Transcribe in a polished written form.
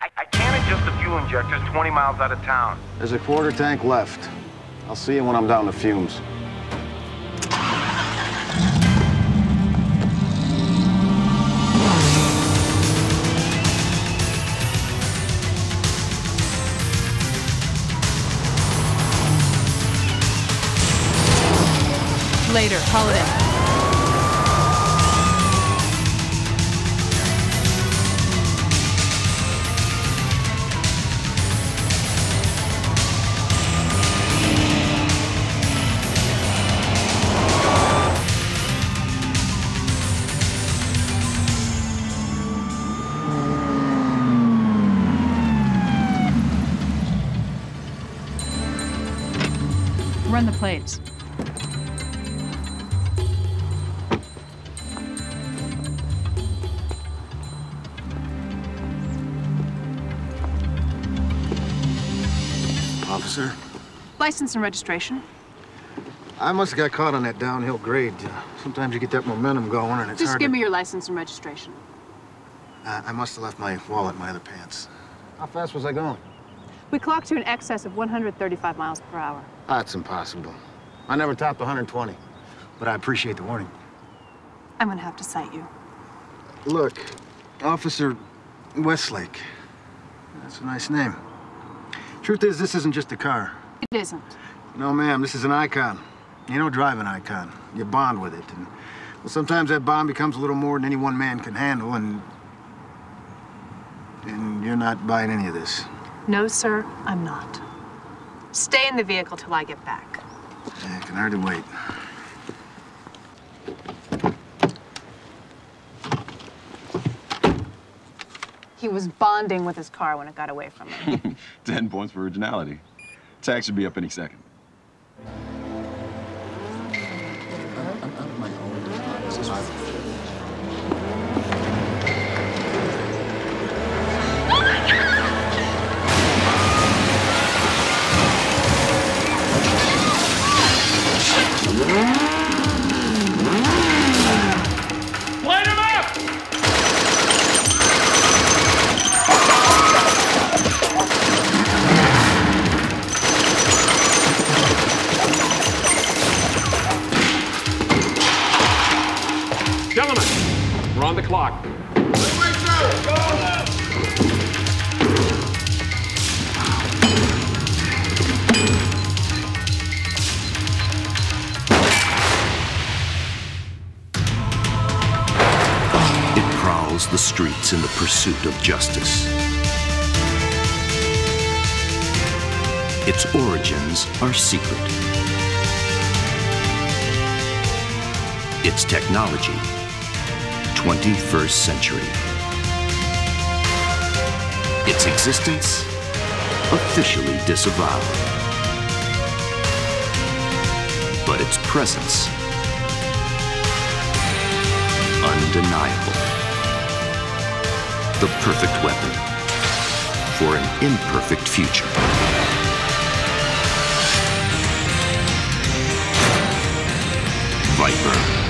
I can't adjust the fuel injectors 20 miles out of town. There's a quarter tank left. I'll see you when I'm down to fumes. Later, Holiday. Run the plates. Officer? License and registration. I must have got caught on that downhill grade. Sometimes you get that momentum going and it's hard to... Just give me your license and registration. I must have left my wallet in my other pants. How fast was I going? We clocked you in excess of 135 miles per hour. That's impossible. I never topped 120, but I appreciate the warning. I'm gonna have to cite you. Look, Officer Westlake. That's a nice name. Truth is, this isn't just a car. It isn't. No, ma'am, this is an icon. You don't drive an icon. You bond with it. And, well, sometimes that bond becomes a little more than any one man can handle, and you're not buying any of this. No, sir, I'm not. Stay in the vehicle till I get back. Yeah, I can hardly wait. He was bonding with his car when it got away from him. 10 points for originality. Tax should be up any second. Gentlemen, we're on the clock. It prowls the streets in the pursuit of justice. Its origins are secret. Its technology, 21st century. Its existence, officially disavowed. But its presence, undeniable. The perfect weapon for an imperfect future. Viper.